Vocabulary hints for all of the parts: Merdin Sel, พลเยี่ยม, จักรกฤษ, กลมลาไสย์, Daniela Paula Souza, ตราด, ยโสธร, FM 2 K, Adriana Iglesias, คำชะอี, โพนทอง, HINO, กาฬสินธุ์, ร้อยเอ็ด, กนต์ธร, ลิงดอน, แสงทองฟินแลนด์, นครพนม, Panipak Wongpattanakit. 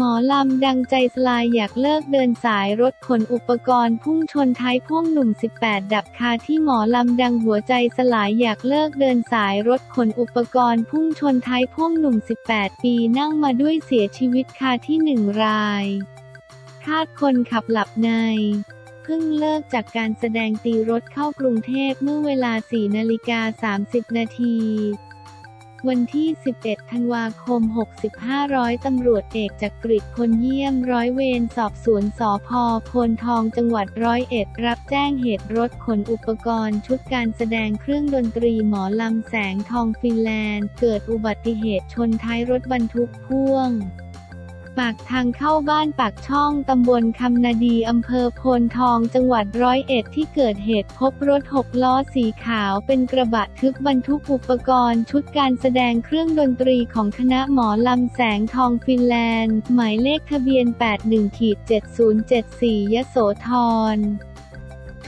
หมอลำดังใจสลายอยากเลิกเดินสายรถขนอุปกรณ์พุ่งชนท้ายพ่วงหนุ่ม18ดับคาที่หมอลำดังหัวใจสลายอยากเลิกเดินสายรถขนอุปกรณ์พุ่งชนท้ายพ่วงหนุ่ม18ปีนั่งมาด้วยเสียชีวิตคาที่1รายคาดคนขับหลับในเพิ่งเลิกจากการแสดงตีรถเข้ากรุงเทพเมื่อเวลา 4:30 น.วันที่ 11 ธันวาคม 65 ร้อยตำรวจเอกจักริด พลเยี่ยมร้อยเวรสอบสวนสภ.โพนทองจังหวัดร้อยเอ็ดรับแจ้งเหตุรถขนอุปกรณ์ชุดการแสดงเครื่องดนตรีหมอลำแสงทองฟินแลนด์เกิดอุบัติเหตุชนท้ายรถบรรทุกพ่วงปากทางเข้าบ้านปากช่องตำบลคำนาดีอำเภอโพนทองจังหวัดร้อยเอ็ดที่เกิดเหตุพบรถ6ล้อสีขาวเป็นกระบะทึบบรรทุกอุปกรณ์ชุดการแสดงเครื่องดนตรีของคณะหมอลำแสงทองฟินแลนด์หมายเลขทะเบียน 81-7074 ยโสธร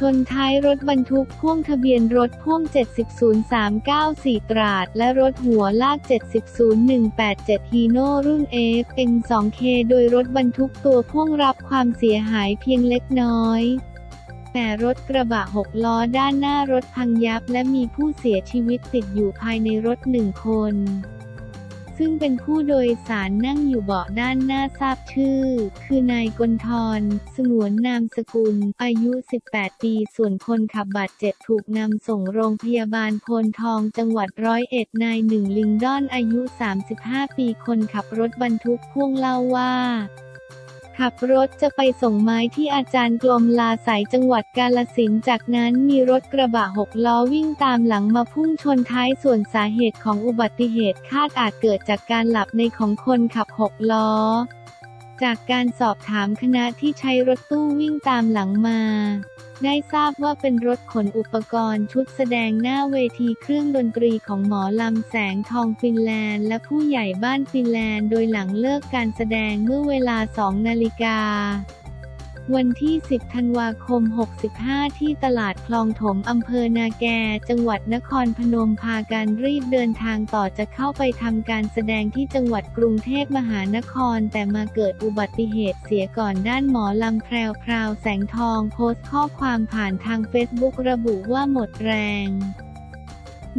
ชนท้ายรถบรรทุกพ่วงทะเบียนรถพ่วง 700394 ตราดและรถหัวลาก 700187 ฮีโน่รุ่น FM2K โดยรถบรรทุกตัวพ่วงรับความเสียหายเพียงเล็กน้อยแต่รถกระบะ6ล้อด้านหน้ารถพังยับและมีผู้เสียชีวิตติดอยู่ภายในรถ1คนซึ่งเป็นผู้โดยสารนั่งอยู่เบาะด้านหน้าทราบชื่อคือนายกลธร สงวนนามสกุลอายุ18ปีส่วนคนขับบาดเจ็บถูกนำส่งโรงพยาบาลโพนทองจังหวัดร้อยเอ็ดนายหนึ่งลิงดอนอายุ35ปีคนขับรถบรรทุกพ่วงเล่าว่าขับรถจะไปส่งไม้ที่อาจารย์กลมลาสายจังหวัดกาฬสินธุ์จากนั้นมีรถกระบะ6ล้อวิ่งตามหลังมาพุ่งชนท้ายส่วนสาเหตุของอุบัติเหตุคาดอาจเกิดจากการหลับในของคนขับ6ล้อจากการสอบถามคณะที่ใช้รถตู้วิ่งตามหลังมาได้ทราบว่าเป็นรถขนอุปกรณ์ชุดแสดงหน้าเวทีเครื่องดนตรีของหมอลำแสงทองฟินแลนด์และผู้ใหญ่บ้านฟินแลนด์โดยหลังเลิกการแสดงเมื่อเวลา 2:00 น.วันที่ 10 ธันวาคม 65 ที่ตลาดคลองถมอำเภอนาแกจังหวัดนครพนมพากันรีบเดินทางต่อจะเข้าไปทำการแสดงที่จังหวัดกรุงเทพมหานครแต่มาเกิดอุบัติเหตุเสียก่อนด้านหมอลำแพรวพราวแสงทองโพสต์ข้อความผ่านทางเฟซบุ๊กระบุว่าหมดแรง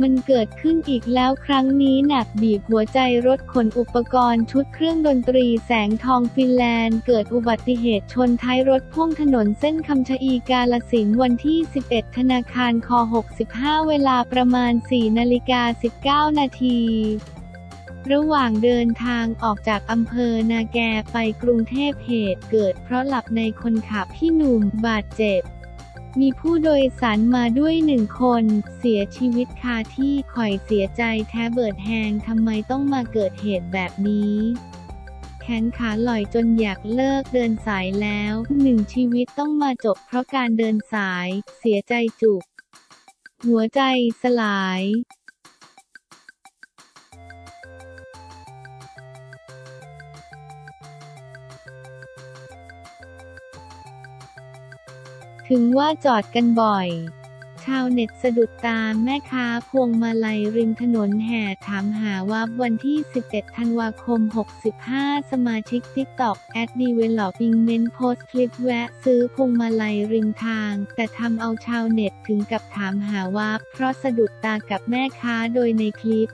มันเกิดขึ้นอีกแล้วครั้งนี้หนักบีบหัวใจรถขนอุปกรณ์ชุดเครื่องดนตรีแสงทองฟินแลนด์เกิดอุบัติเหตุชนท้ายรถพ่วงถนนเส้นคำชะอีกาฬสินธุ์วันที่ 11 ธนาคารค.65 เวลาประมาณ 4:19 นาทีระหว่างเดินทางออกจากอำเภอนาแกไปกรุงเทพเหตุเกิดเพราะหลับในคนขับพี่หนุ่มบาดเจ็บมีผู้โดยสารมาด้วย1คนเสียชีวิตคาที่ข่อยเสียใจแท้เบิดแหงทำไมต้องมาเกิดเหตุแบบนี้แขนขาลอยจนอยากเลิกเดินสายแล้ว1ชีวิตต้องมาจบเพราะการเดินสายเสียใจจุกหัวใจสลายถึงว่าจอดกันบ่อยชาวเน็ตสะดุดตาแม่ค้าพวงมาลัยริมถนนแห่ถามหาว่าวันที่ 11 ธันวาคม 65 สมาชิก TikTok @development โพสต์คลิปแวะซื้อพวงมาลัยริมทางแต่ทำเอาชาวเน็ตถึงกับถามหาว่าเพราะสะดุดตากับแม่ค้าโดยในคลิป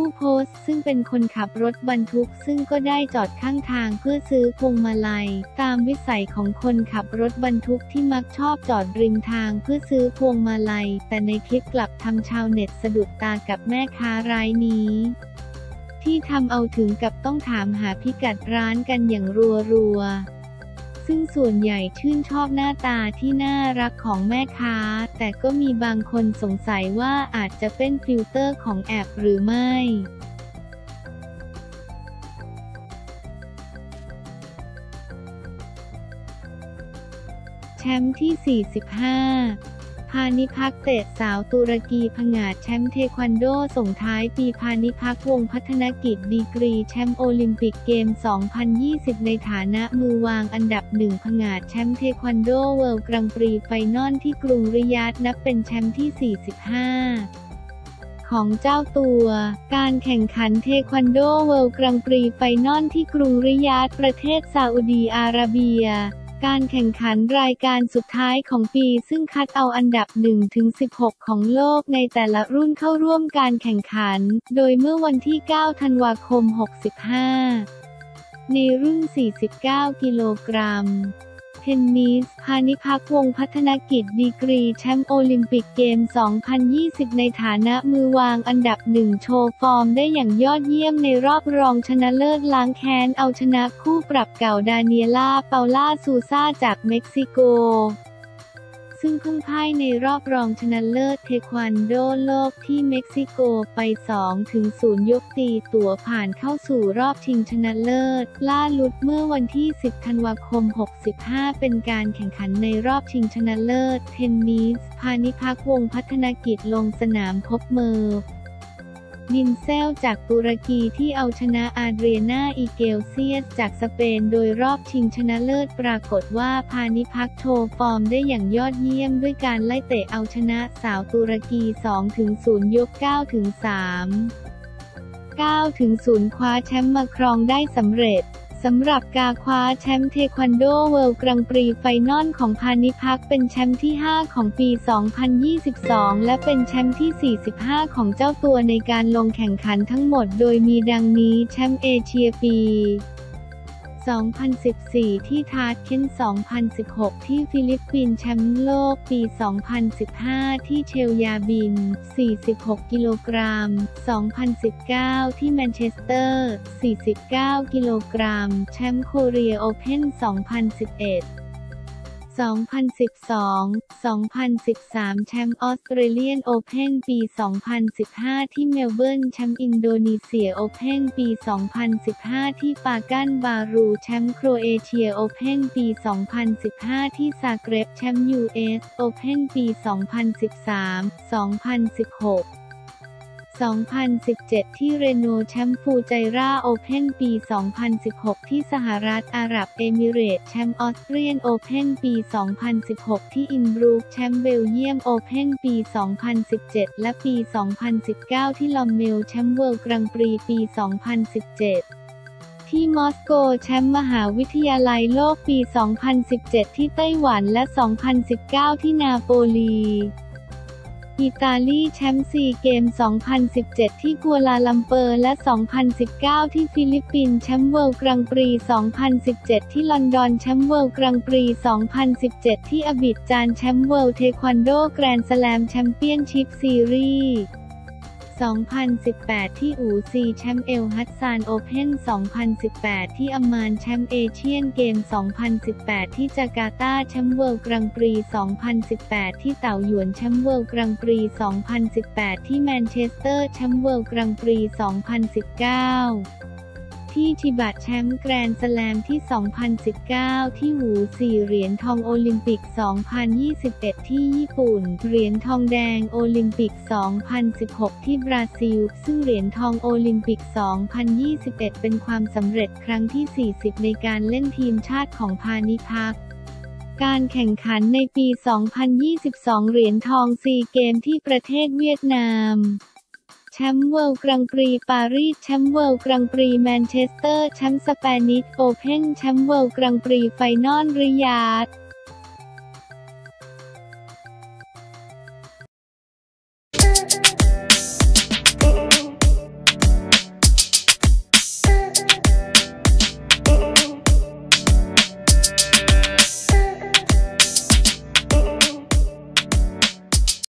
ผู้โพสต์ซึ่งเป็นคนขับรถบรรทุกซึ่งก็ได้จอดข้างทางเพื่อซื้อพวงมาลัยตามวิสัยของคนขับรถบรรทุกที่มักชอบจอดริมทางเพื่อซื้อพวงมาลัยแต่ในคลิปกลับทำชาวเน็ตสะดุดตากับแม่ค้ารายนี้ที่ทำเอาถึงกับต้องถามหาพิกัดร้านกันอย่างรัวๆซึ่งส่วนใหญ่ชื่นชอบหน้าตาที่น่ารักของแม่ค้าแต่ก็มีบางคนสงสัยว่าอาจจะเป็นฟิลเตอร์ของแอปหรือไม่แชมป์ที่ 45 พานิพักษ์เตศสาวตุรกีผงาดแชมป์เทควันโดส่งท้ายปีพานิพักษ์วงศ์พัฒนกิจดีกรีแชมป์โอลิมปิกเกม2020ในฐานะมือวางอันดับหนึ่งผงาดแชมป์เทควันโดเวิลด์กรังปรีไฟนอลที่กรุงริยาดนับเป็นแชมป์ที่ 45ของเจ้าตัวการแข่งขันเทควันโดเวิลด์กรังปรีไฟนอลที่กรุงริยาดประเทศซาอุดีอาระเบียการแข่งขันรายการสุดท้ายของปีซึ่งคัดเอาอันดับ 1-16 ของโลกในแต่ละรุ่นเข้าร่วมการแข่งขันโดยเมื่อวันที่ 9 ธันวาคม 65ในรุ่น 49 กิโลกรัมเทนนิส พานิพักษ์วงศ์พัฒนกิจดีกรีแชมป์โอลิมปิกเกม2020ในฐานะมือวางอันดับหนึ่งโชว์ฟอร์มได้อย่างยอดเยี่ยมในรอบรองชนะเลิศล้างแค้นเอาชนะคู่ปรับเก่าดาเนียล่า เปาล่า ซูซาจากเม็กซิโกซึ่งเพิ่งพ่ายในรอบรองชนะเลิศเทควันโดโลกที่เม็กซิโกไป 2-0 ยกตีตั๋วผ่านเข้าสู่รอบชิงชนะเลิศล่าสุดเมื่อวันที่ 10 ธันวาคม 65เป็นการแข่งขันในรอบชิงชนะเลิศเทนนิส พานิพักษ์วงศ์พัฒนกิจลงสนามพบเมอร์ดินเซลจากตุรกีที่เอาชนะอาเดรียนาอิเกลเซียสจากสเปนโดยรอบชิงชนะเลิศปรากฏว่าพานิพักษ์โชว์ฟอร์มได้อย่างยอดเยี่ยมด้วยการไล่เตะเอาชนะสาวตุรกี 2-0 ยก 9-3 9-0 คว้าแชมป์มาครองได้สำเร็จสำหรับการคว้าแชมป์เทควันโดเวิลด์กรังปรีไฟนอลของพานิพักษ์เป็นแชมป์ที่ 5 ของปี 2022 และเป็นแชมป์ที่ 45 ของเจ้าตัวในการลงแข่งขันทั้งหมดโดยมีดังนี้แชมป์เอเชียปี2014 ที่ทาชเคน2016 ที่ฟิลิปปินส์แชมป์โลกปี 2015 ที่เชลยาบิน 46 กิโลกรัม 2019 ที่แมนเชสเตอร์ 49 กิโลกรัม แชมป์โคเรียโอเพ่น 20112012 2013 แชมป์ออสเตรเลียนโอเพ่นปี 2015 ที่เมลเบิร์น แชมป์อินโดนีเซียโอเพ่นปี 2015 ที่ปากันบารู แชมป์โครเอเชียโอเพ่นปี 2015 ที่ซาเกร็บ แชมป์ US โอเพ่นปี 2013 20162017 ที่เรโนแชมป์ฟูไจร่าโอเพ่นปี 2016 ที่สหรัฐอาหรับเอมิเรตส์แชมป์ออสเตรียนโอเพ่นปี 2016 ที่อินบรูกแชมป์เบลเยียมโอเพ่นปี 2017 และปี 2019 ที่ลอมเมลแชมป์เวิลด์กรังปรีปี 2017ที่มอสโกแชมป์มหาวิทยาลัยโลกปี 2017 ที่ไต้หวันและ 2019 ที่นาโปลีอิตาลีแชมป์ซีเกม2017 ที่กัวลาลัมเปอร์และ 2019 ที่ฟิลิปปินส์แชมป์เวิลด์กรังปรี 2017 ที่ลอนดอนแชมป์เวิลด์กรังปรี 2017 ที่อาบิดจานแชมป์เวิลด์เทควันโดแกรนด์สแลมแชมเปี้ยนชิพซีรีส์2018 ที่อูซีแชมป์เอลฮัสซานโอเพ่น2018 ที่อัมมานแชมป์เอเชียนเกม2018 ที่จาการ์ตาแชมป์เวิลด์กรังปรี2018 ที่เต่าหยวนแชมป์เวิลด์กรังปรี2018 ที่แมนเชสเตอร์แชมป์เวิลด์กรังปรี2019ที่ชิบะแชมป์แกรนด์สแลมที่ 2019 ที่หู4เหรียญทองโอลิมปิก 2021 ที่ญี่ปุ่นเหรียญทองแดงโอลิมปิก 2016 ที่บราซิลซึ่งเหรียญทองโอลิมปิก 2021 เป็นความสำเร็จครั้งที่ 40 ในการเล่นทีมชาติของพานิพักษ์การแข่งขันในปี 2022 เหรียญทองซีเกมที่ประเทศเวียดนามแชมป์เวิลด์กรังปรีปารีสแชมป์เวิลด์กรังปรีแมนเชสเตอร์แชมป์สเปนิชโอเพ่นแชมป์เวิลด์กรังปรีไฟนอลริยาด